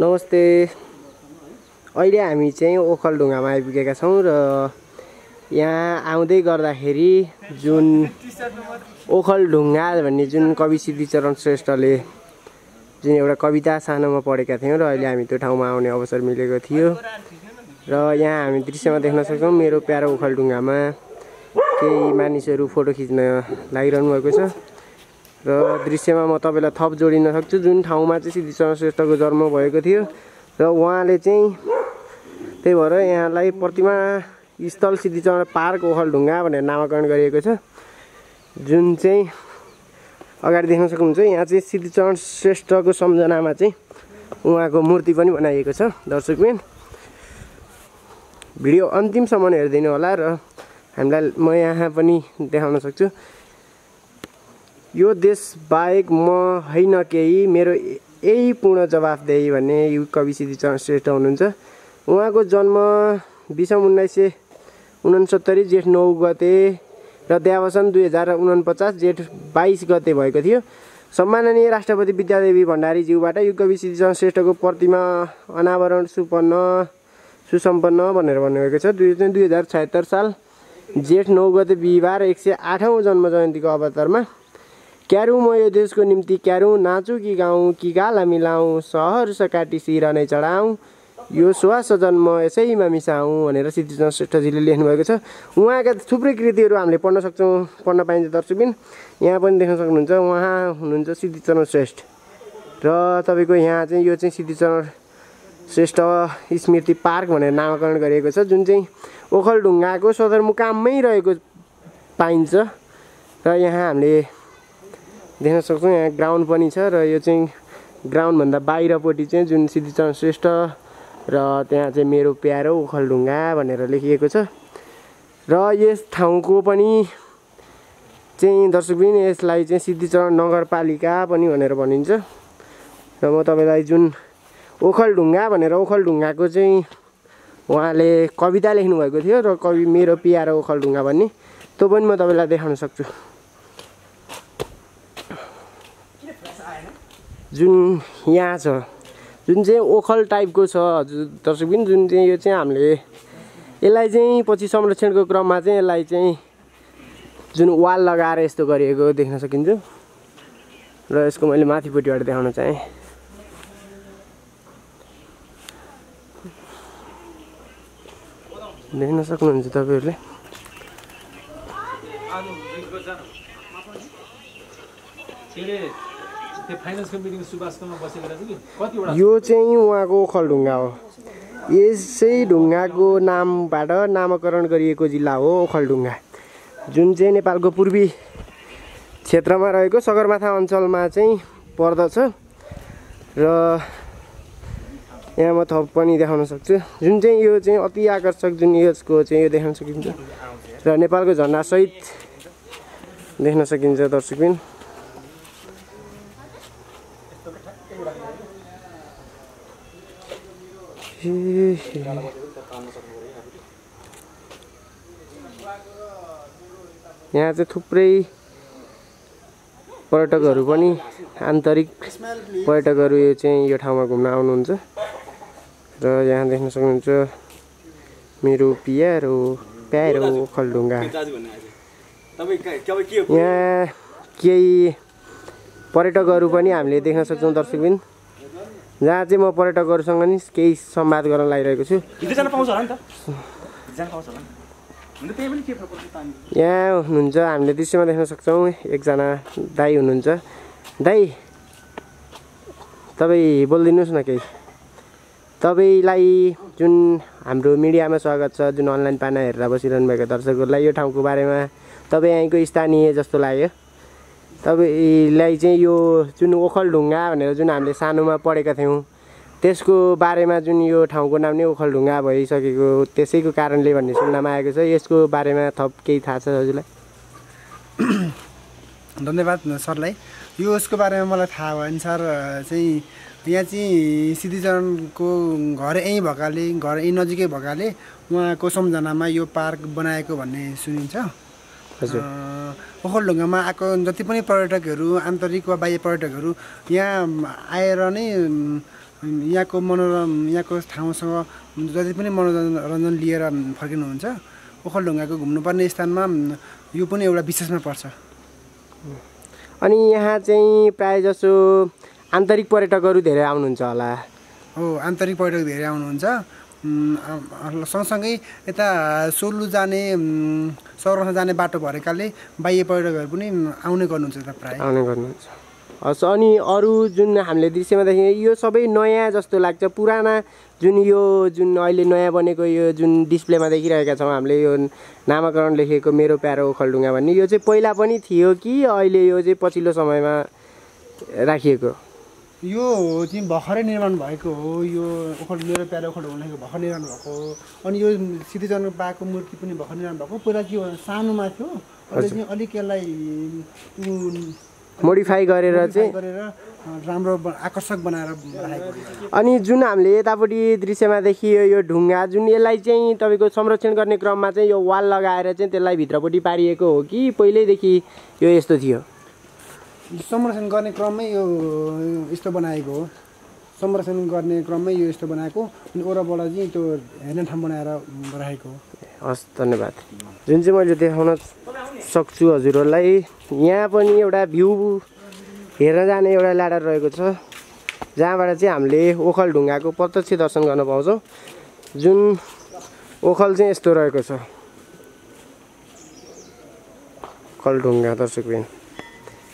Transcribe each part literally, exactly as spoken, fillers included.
नमस्ते। अहिले हामी चाहिँ ओखलढुंगामा आइपुगेका छौं र यहाँ आउँदै गर्दाखेरि जुन ओखलढुंगा भन्ने जुन कवि सिद्धिचरण श्रेष्ठले जुन एउटा कविता सानोमा पढेका थियौं र अहिले हामी त्यो ठाउँमा आउने अवसर मिलेको थियो र यहाँ हामी दृश्यमा देख्न सक्छौं मेरो प्यारो ओखलढुंगामा केही मानिसहरू फोटो खिच्न लागिरहनु भएको छ र दृश्यमा म तपाईलाई थप जोडिन सक्छु। जुन ठाउँमा चाहिँ सिद्धिचरण श्रेष्ठको जन्म भएको थियो र उहाँले चाहिँ त्यही भएर यहाँलाई प्रतिमा स्थल सिद्धिचरण पार्क ओखलढुंगा भनेर नामाकरण गरिएको छ। जुन चाहिँ अगाडि देख्न सक्नुहुन्छ यहाँ चाहिँ सिद्धिचरण श्रेष्ठको सम्झनामा चाहिँ उहाँको मूर्ति पनि बनाइएको छ। दर्शकबिन भिडियो अन्तिमसम्म हेर्दिनु होला र हामीलाई म यहाँ पनि देखाउन सक्छु। यो देश बाहेक म हैन केही, मेरो यही पूर्ण जवाफदेही भन्ने यो कवि सिद्धिचरण श्रेष्ठ हुनुहुन्छ। उहाँको जन्म बीसौँ उन्नाइस सय उनसत्तरी जेठ नौ गते र देहावसान दुई हजार उनपचास जेठ बाइस गते भएको थियो। सम्माननीय राष्ट्रपति विद्यादेवी भण्डारी ज्यूबाट यो कवि सिद्धिचरण श्रेष्ठको प्रतिमा अनावरण सुपन्न सुसम्पन्न भनेर भन्नुभएको छ। दुई दुई हजार छयत्तर साल जेठ नौ गते बिहिबार एक सय आठौँ जन्म जयन्तीको अवसरमा क्यारू म यो देशको निम्ति क्यारू नाचु कि गाउँ कि गाला मिलाउँ सहर सकाटी सिरा नै चढाउँ यो सुहा सजन्म यसैमा मिसाउँ भनेर सिद्धिचरण श्रेष्ठजीले लेख्नुभएको छ। उहाँका थुप्रै कृतिहरू हामीले पढ्न सक्छौँ, पढ्न पाइन्छ। दर्शकबिन यहाँ पनि देख्न सक्नुहुन्छ उहाँ हुनुहुन्छ सिद्धिचरण श्रेष्ठ र तपाईँको यहाँ चाहिँ यो चाहिँ सिद्धिचरण श्रेष्ठ स्मृति पार्क भनेर नामाकरण गरिएको छ जुन चाहिँ ओखलढुङ्गाको सदरमुकाममै रहेको पाइन्छ र यहाँ हामीले देख्न सक्छौँ। यहाँ ग्राउन्ड पनि छ र यो चाहिँ ग्राउन्डभन्दा बाहिरपट्टि चाहिँ जुन सिद्धिचरण श्रेष्ठ र त्यहाँ चाहिँ मेरो प्यारो ओखलढुङ्गा भनेर लेखिएको छ र यस ठाउँको पनि चाहिँ दर्शकबिन यसलाई चाहिँ सिद्धिचरण नगरपालिका पनि भनेर भनिन्छ। र म तपाईँलाई जुन ओखलढुङ्गा भनेर ओखलढुङ्गाको चाहिँ उहाँले कविता लेख्नुभएको थियो र कवि मेरो प्यारो ओखलढुङ्गा भन्ने त्यो पनि म तपाईँलाई देखाउन सक्छु। जुन यहाँ छ जुन चाहिँ ओखल टाइपको छ दर्शकबिन जुन चाहिँ यो चाहिँ हामीले यसलाई चाहिँ पछि संरक्षणको क्रममा चाहिँ यसलाई चाहिँ जुन वाल लगाएर यस्तो गरिएको देख्न सकिन्छ र यसको मैले माथिपट्टिबाट देखाउन चाहेँ। देख्न सक्नुहुन्छ तपाईँहरूले यो चाहिँ उहाँको ओखलढुङ्गा हो। यसै ढुङ्गाको नामबाट नामकरण गरिएको जिल्ला हो ओखलढुङ्गा जुन चाहिँ नेपालको पूर्वी क्षेत्रमा रहेको सगरमाथा अञ्चलमा चाहिँ पर्दछ र यहाँ म थप पनि देखाउन सक्छु। जुन चाहिँ यो चाहिँ अति आकर्षक जुन यसको चाहिँ यो देखाउन सकिन्छ र नेपालको झन्डासहित देख्न सकिन्छ। दर्शकबिन यहाँ चाहिँ थुप्रै पर्यटकहरू पनि आन्तरिक पर्यटकहरू यो चाहिँ यो ठाउँमा घुम्न आउनुहुन्छ र यहाँ देख्न सक्नुहुन्छ मेरो प्यारो प्यारो ओखलढुङ्गा। यहाँ केही पर्यटकहरू पनि हामीले देख्न सक्छौँ दर्शकबिन जहाँ चाहिँ म पर्यटकहरूसँग नि केही संवाद गर्न लागिरहेको छु। यहाँ हुनुहुन्छ हामीले दृश्यमा देख्न सक्छौँ एकजना दाई हुनुहुन्छ। दाई तपाईँ बोलिदिनुहोस् न केही। तपाईँलाई जुन हाम्रो मिडियामा स्वागत छ, जुन अनलाइन पाना हेरेर बसिरहनु भएको दर्शकहरूलाई यो ठाउँको बारेमा तपाईँ यहीँको स्थानीय जस्तो लाग्यो। तपाईँलाई चाहिँ यो जुन ओखलढुङ्गा भनेर जुन हामीले सानोमा पढेका थियौँ त्यसको बारेमा जुन यो ठाउँको नाम नै ओखलढुङ्गा भइसकेको त्यसैको कारणले भन्ने सुन्नमा आएको छ, यसको बारेमा थप केही थाहा छ हजुरलाई? धन्यवाद सरलाई। यो यसको बारेमा मलाई थाहा भयो नि सर। चाहिँ यहाँ चाहिँ सिद्धिचरणको घर यहीँ भएकाले घर यहीँ नजिकै भएकाले उहाँको सम्झनामा यो पार्क बनाएको भन्ने सुनिन्छ। हजुर ओखलढुङ्गामा आएको जति पनि पर्यटकहरू आन्तरिक वा बाह्य पर्यटकहरू यहाँ आएर नै यहाँ को मनोरम यहाँ को ठाउँसँग जति पनि मनोरञ्जन लिएर फर्किनुहुन्छ ओखलढुङ्गाको घुम्नुपर्ने स्थानमा यो पनि एउटा विशेषमा पर्छ। अनि यहाँ चाहिँ प्रायःजसो आन्तरिक पर्यटकहरू धेरै आउनुहुन्छ होला। हो, आन्तरिक पर्यटक धेरै आउनुहुन्छ। सँगसँगै यता सोलु जाने सगरमाथा जाने बाटो भएकाले बाह्य पर्यटकहरू पनि आउने गर्नुहुन्छ त प्रायः आउने गर्नुहुन्छ। हस्, अनि अरू जुन हामीले दृश्यमा देखेँ यो सबै नयाँ जस्तो लाग्छ। पुराना जुन यो जुन अहिले नयाँ बनेको यो जुन डिस्प्लेमा देखिरहेका छौँ हामीले यो नामाकरण लेखेको मेरो प्यारो ओखलढुङ्गा भन्ने यो चाहिँ पहिला पनि थियो कि अहिले यो चाहिँ पछिल्लो समयमा राखिएको? यो चाहिँ भर्खरै निर्माण भएको हो। यो ओखल मेरो प्यारो ओखलढुङ्गा भर्खर निर्माण भएको हो। अनि यो सिद्धिचन्द्र पार्कको मूर्ति पनि भर्खर निर्माण भएको। पहिला के सानोमा थियो, अहिले चाहिँ अलिक यसलाई मोडिफाई गरेर चाहिँ राम्रो आकर्षक बनाएर राखेको। अनि जुन हामीले यतापट्टि दृश्यमा देखियो यो ढुङ्गा जुन यसलाई चाहिँ तपाईँको संरक्षण गर्ने क्रममा चाहिँ यो वाल लगाएर चाहिँ त्यसलाई भित्रपट्टि पारिएको हो कि पहिल्यैदेखि यो यस्तो थियो? संरक्षण गर्ने क्रममै यो यस्तो बनाएको हो। संरक्षण गर्ने क्रममै यो यस्तो बनाएको अनि ओराबाट चाहिँ त्यो हेर्ने ठाउँ बनाएर राखेको हो। हस्, धन्यवाद। जुन चाहिँ मैले देखाउन सक्छु हजुरहरूलाई यहाँ पनि एउटा भ्यू हेर्न जाने एउटा ल्याडर रहेको छ जहाँबाट चाहिँ हामीले ओखलढुङ्गाको प्रत्यक्ष दर्शन गर्न पाउँछौँ। जुन ओखल चाहिँ यस्तो रहेको छ ओखलढुङ्गा दर्शकबिन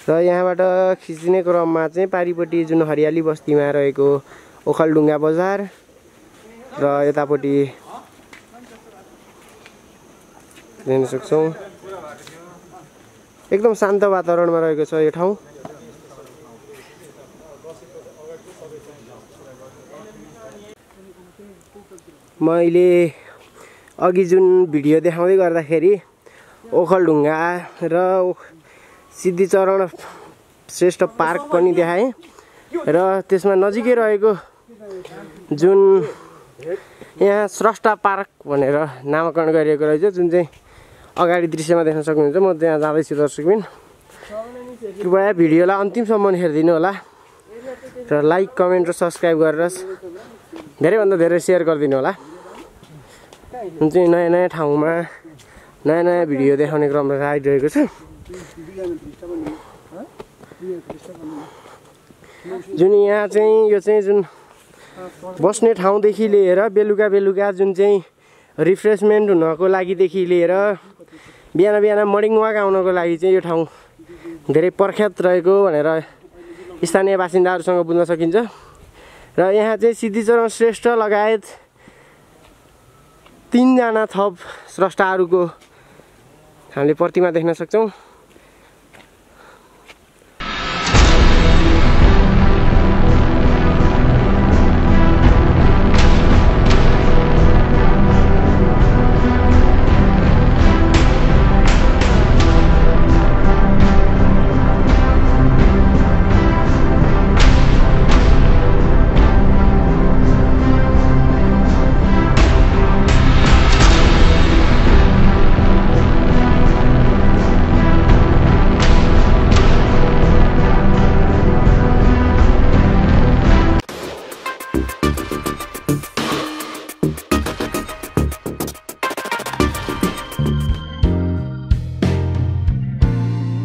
र यहाँबाट खिच्ने क्रममा चाहिँ पारिपट्टि जुन हरियाली बस्तीमा रहेको ओखलढुङ्गा बजार र यतापट्टि देख्न सक्छौँ। एकदम शान्त वातावरणमा रहेको छ यो ठाउँ। मैले अघि जुन भिडियो देखाउँदै गर्दाखेरि ओखलढुङ्गा र सिद्धिचरण श्रेष्ठ पार्क पनि देखाएँ र त्यसमा नजिकै रहेको जुन यहाँ स्रष्टा पार्क भनेर नामाकरण गरिएको रहेछ जुन चाहिँ अगाडि दृश्यमा देख्न सक्नुहुन्छ। म त्यहाँ जाँदैछु दर्शकबिन, कृपया भिडियोलाई अन्तिमसम्म हेरिदिनु होला र लाइक कमेन्ट र सब्सक्राइब गरेर धेरैभन्दा धेरै सेयर गरिदिनु होला। जुन चाहिँ नयाँ नयाँ ठाउँमा नयाँ नयाँ भिडियो देखाउने क्रममा आइरहेको छ। जुन यहाँ चाहिँ यो चाहिँ जुन बस्ने ठाउँदेखि लिएर बेलुका बेलुका जुन चाहिँ रिफ्रेसमेन्ट हुनको लागिदेखि लिएर बिहान बिहान मर्निङ वाक आउनको लागि चाहिँ यो ठाउँ धेरै प्रख्यात रहेको भनेर स्थानीय बासिन्दाहरूसँग बुझ्न सकिन्छ। र यहाँ चाहिँ सिद्धिचरण श्रेष्ठ लगायत तीनजना थप स्रष्टाहरूको हामीले प्रतिमा देख्न सक्छौँ।